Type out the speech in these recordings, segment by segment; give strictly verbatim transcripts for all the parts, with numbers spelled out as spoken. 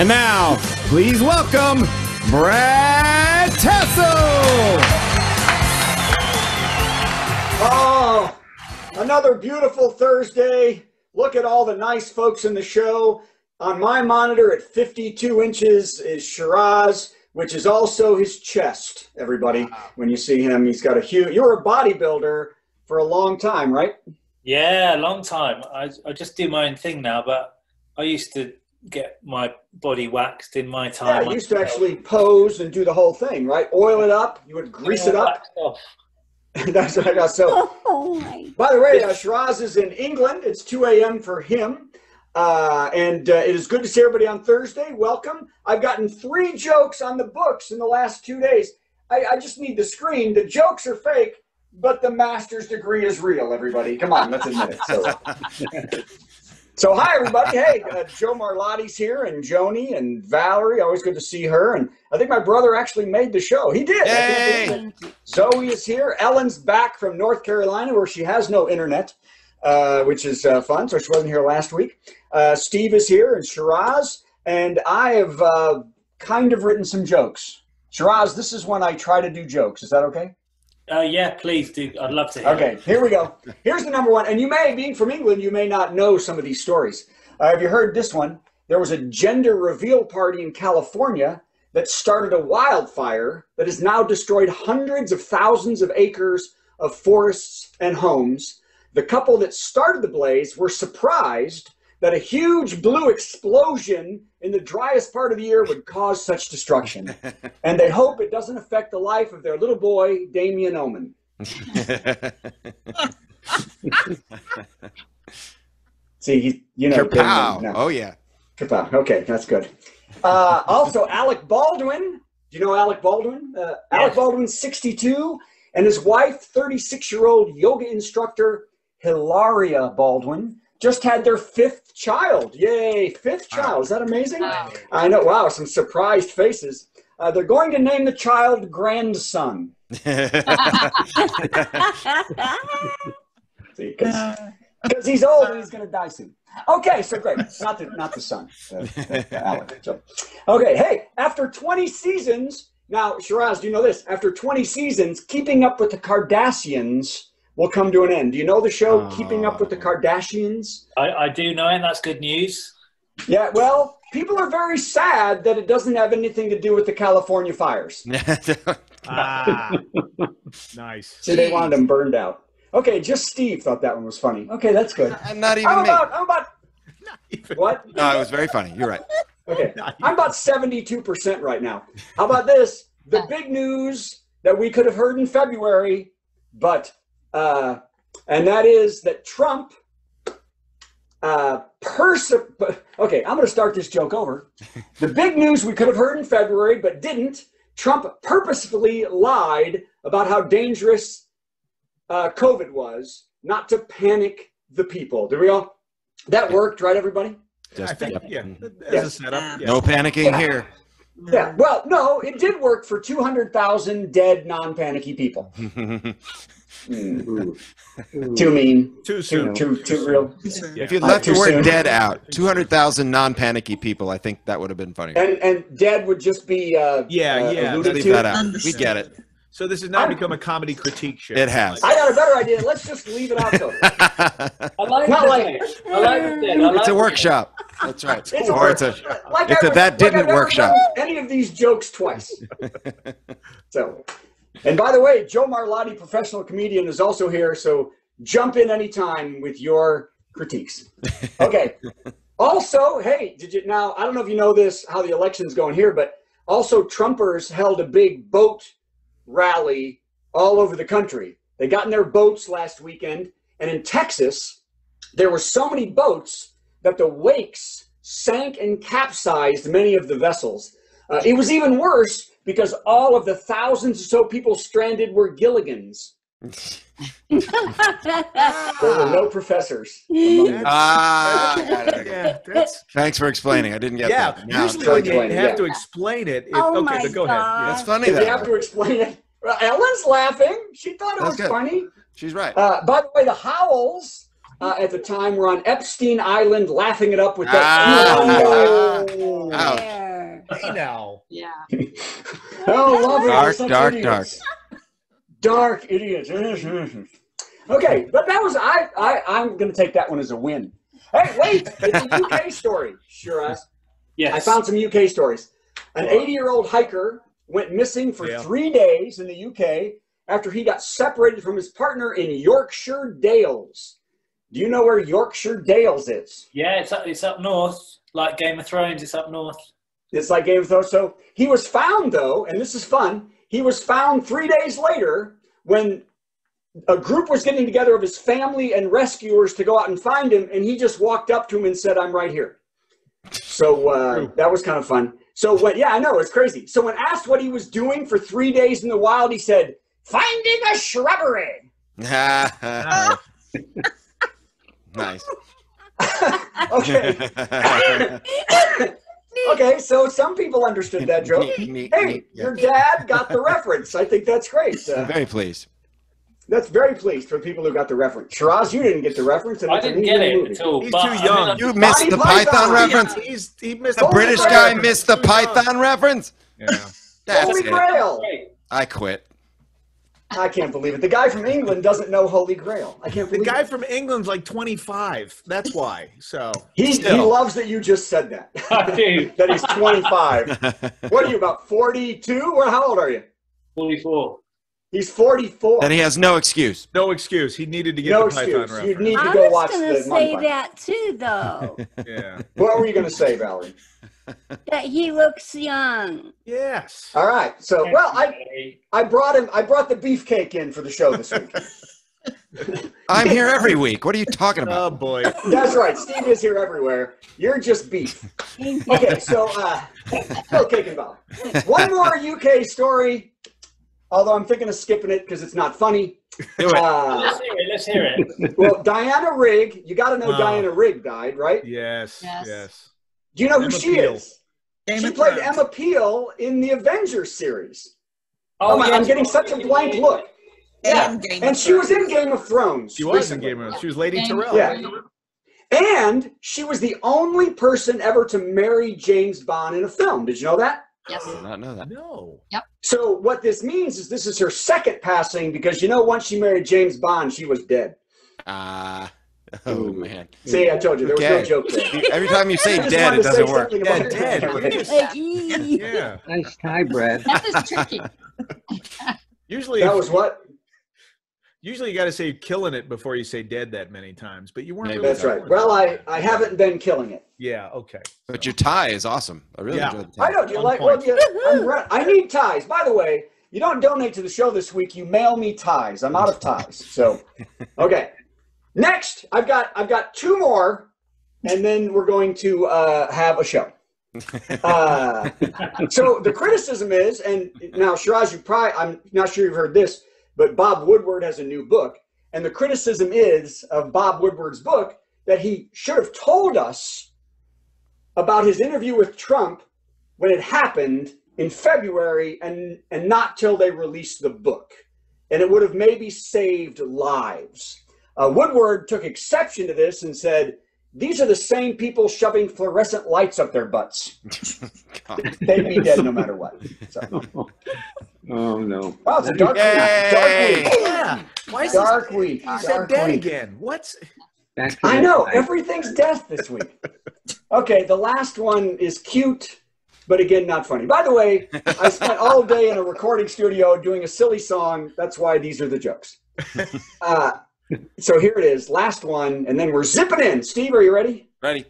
And now, please welcome Brad Tassell. Oh, another beautiful Thursday. Look at all the nice folks in the show. On my monitor at fifty-two inches is Shiraz, which is also his chest, everybody. Wow. When you see him, he's got a huge... You're a bodybuilder for a long time, right? Yeah, long time. I, I just do my own thing now, but I used to get my body waxed in my time. Yeah, I used to actually pose and do the whole thing, right? Oil it up. You would grease it up. That's what I got. So, oh my. By the way, uh, Shiraz is in England. It's two A M for him. Uh, and uh, it is good to see everybody on Thursday. Welcome. I've gotten three jokes on the books in the last two days. I, I just need to scream. The jokes are fake, but the master's degree is real, everybody. Come on, let's admit it. So, so hi, everybody. Hey, uh, Joe Marlotti's here, and Joni, and Valerie. Always good to see her. And I think my brother actually made the show. He did. Hey. Zoe is here. Ellen's back from North Carolina, where she has no internet. Uh, which is uh, fun, so she wasn't here last week. Uh, Steve is here, and Shiraz, and I have uh, kind of written some jokes. Shiraz, this is when I try to do jokes. Is that okay? Uh, yeah, please do. I'd love to hear Okay, it. Here we go. Here's the number one, and you may, being from England, you may not know some of these stories. Uh, have you heard this one? There was a gender reveal party in California that started a wildfire that has now destroyed hundreds of thousands of acres of forests and homes. The couple that started the blaze were surprised that a huge blue explosion in the driest part of the year would cause such destruction. And they hope it doesn't affect the life of their little boy, Damien Omen. See, he, you know. Kapow. No. Oh, yeah. Kapow. Okay, that's good. Uh, also, Alec Baldwin. Do you know Alec Baldwin? Uh, Alec yes. Baldwin, sixty-two, and his wife, thirty-six-year-old yoga instructor, Hilaria Baldwin, just had their fifth child. Yay, fifth child. Is that amazing? Wow. I know. Wow, some surprised faces. Uh, they're going to name the child grandson. See, because he's old and he's going to die soon. Okay, so great. Not the, not the son. Uh, uh, Alec. So, okay, hey, after twenty seasons, now, Shiraz, do you know this? After twenty seasons, Keeping Up with the Kardashians will come to an end. Do you know the show oh. Keeping Up with the Kardashians? I, I do know it. That's good news. Yeah, well, people are very sad that it doesn't have anything to do with the California fires. ah, nice. So they wanted them burned out. Okay, just Steve thought that one was funny. Okay, that's good. I'm not even I'm about, me. I'm about, not even, what? No, it was very funny. You're right. Okay, I'm about seventy-two percent right now. How about this? The big news that we could have heard in February, but... Uh, and that is that Trump, uh, pers- okay, I'm going to start this joke over. The big news we could have heard in February, but didn't, Trump purposefully lied about how dangerous uh, COVID was, not to panic the people. Did we all? That worked, right, everybody? Just I think, yep. yeah. As yes. a setup, yeah. No panicking yeah. here. Yeah, well, no, it did work for two hundred thousand dead, non-panicky people. Mm, ooh. Ooh. Too mean. Too soon. Too, too, too real. Yeah. If you left uh, the word soon. dead out, two hundred thousand non-panicky people, I think that would have been funny. And, and dead would just be uh, Yeah, uh, yeah. Leave that out. We get it. So this has now I'm, become a comedy critique show. It has. I got a better idea. Let's just leave it out. Though. I like Not it. Like, I like it. I like it's a workshop. That's right. It's a, or it's a, like it's a was, that didn't like workshop. Any of these jokes twice. So... And by the way, Joe Marlotti, professional comedian, is also here, so jump in anytime with your critiques. Okay. Also, hey, did you now, I don't know if you know this, how the election's going here, but also Trumpers held a big boat rally all over the country. They got in their boats last weekend, and in Texas, there were so many boats that the wakes sank and capsized many of the vessels. Uh, it was even worse because all of the thousands or so people stranded were Gilligans. There were no professors. Ah, uh, yeah, thanks for explaining. I didn't get yeah, that. Yeah, usually when you have yeah. to explain it. it oh okay, my but go God. ahead. That's funny. If that. you have to explain it. Ellen's laughing. She thought it That's was good. funny. She's right. Uh, by the way, the Howells uh, at the time we're on Epstein Island, laughing it up with that. Ah, oh, oh. Hey now. Yeah. Oh, love it. Dark, dark, idiots. dark. Dark idiots. Okay, but that was, I, I, I'm going to take that one as a win. Hey, wait, it's a U K story. Sure, I, yes. I found some U K stories. An eighty-year-old hiker went missing for yeah. three days in the U K after he got separated from his partner in Yorkshire Dales. Do you know where Yorkshire Dales is? Yeah, it's up, it's up north, like Game of Thrones, it's up north. It's like Game of Thrones. So he was found, though, and this is fun, he was found three days later when a group was getting together of his family and rescuers to go out and find him, and he just walked up to him and said, "I'm right here." So uh, that was kind of fun. So what, yeah, I know, it's crazy. So when asked what he was doing for three days in the wild, he said, "Finding a shrubbery." Nice. Okay. Okay, so some people understood that joke. Hey, your dad got the reference. I think that's great. Uh, I'm very pleased. That's very pleased for people who got the reference. Shiraz, you didn't get the reference. And I didn't get it movie. at all. He's too young. You missed Monty the Python, Python reference. Yeah. He's, he missed the British Grail. guy missed the Python reference. Yeah. That's Holy Grail. It. I quit. I can't believe it. The guy from England doesn't know Holy Grail. I can't believe it. The guy it. from England's like twenty-five. That's why. So he, he loves that you just said that. I do. That he's twenty-five. What are you, about forty-two? Or how old are you? forty-four. He's forty-four. And he has no excuse. No excuse. He needed to get no the excuse. Python reference. You need to go watch the I was going to say that too, though. Yeah. What were you going to say, Valerie? That he looks young. Yes. All right. So, well, I I brought him. I brought the beefcake in for the show this week. I'm here every week. What are you talking about? Oh boy. That's right. Steve is here everywhere. You're just beef. Okay. So, uh, no cake involved. One more U K story. Although I'm thinking of skipping it because it's not funny. Do it. Uh, let's hear it. Let's hear it. Well, Diana Rigg, you got to know oh. Diana Rigg died, right? Yes. Yes. yes. Do you know Emma who she Peel. is? Game she played Trump. Emma Peel in the Avengers series. Oh, oh my, yes. I'm getting such a blank look. Yeah. And, and she was in Game of Thrones. She was recently. in Game of Thrones. She was Lady Tyrell. Yeah. And she was the only person ever to marry James Bond in a film. Did you know that? Yes. I did not know that. No. Yep. So what this means is this is her second passing because, you know, once she married James Bond, she was dead. Ah. Uh, oh, man. See, I told you. There was okay. no joke there. Every time you say dead, it doesn't work. Yeah, dead. Dead. Yeah. Nice tie, Brad. That was tricky. Usually. That was what? Usually you got to say killing it before you say dead that many times, but you weren't. Really That's right. Well, I, I haven't been killing it. Yeah. Okay. But so. your tie is awesome. I really yeah. enjoyed the tie. I know. Do you like, well, you, I'm, I need ties. By the way, you don't donate to the show this week. You mail me ties. I'm out of ties. So, okay. Next, I've got, I've got two more and then we're going to uh, have a show. Uh, so the criticism is, and now Shiraz, you probably, I'm not sure you've heard this, but Bob Woodward has a new book, and the criticism is of Bob Woodward's book that he should have told us about his interview with Trump when it happened in February and, and not till they released the book. And it would have maybe saved lives. Uh, Woodward took exception to this and said, "These are the same people shoving fluorescent lights up their butts." They'd be dead no matter what. So. Oh, no. Oh, it's a dark Yay. week. Dark week. Yeah. Why is dark this, week. He said dead again. What's... I know. Everything's death this week. Okay, the last one is cute, but again, not funny. By the way, I spent all day in a recording studio doing a silly song. That's why these are the jokes. Uh, so here it is, last one, and then we're zipping in. Steve, are you ready? Ready.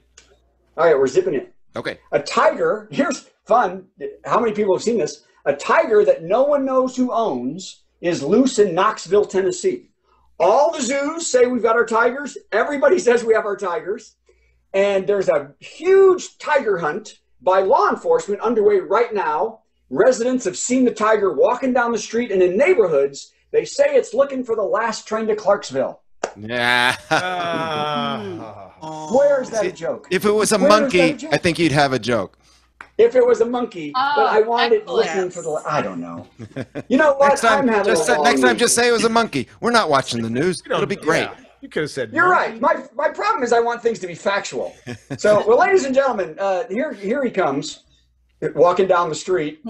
All right, we're zipping in. Okay. A tiger, here's fun. How many people have seen this? A tiger that no one knows who owns is loose in Knoxville, Tennessee. All the zoos say we've got our tigers. Everybody says we have our tigers. And there's a huge tiger hunt by law enforcement underway right now. Residents have seen the tiger walking down the street and in neighborhoods. They say it's looking for the last train to Clarksville. Yeah. Uh, Where is that a joke? If it was a Where monkey, a I think you'd have a joke. If it was a monkey, oh, but I wanted excellent. looking for the. I don't know. You know what? Next time, I'm having just, a long next time week. just say it was a monkey. We're not watching the news. It'll be great. Yeah. You could have said. You're no. right. My my problem is I want things to be factual. So, well, ladies and gentlemen, uh, here here he comes, walking down the street.